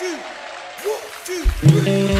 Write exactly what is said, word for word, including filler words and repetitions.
two, one, two, three.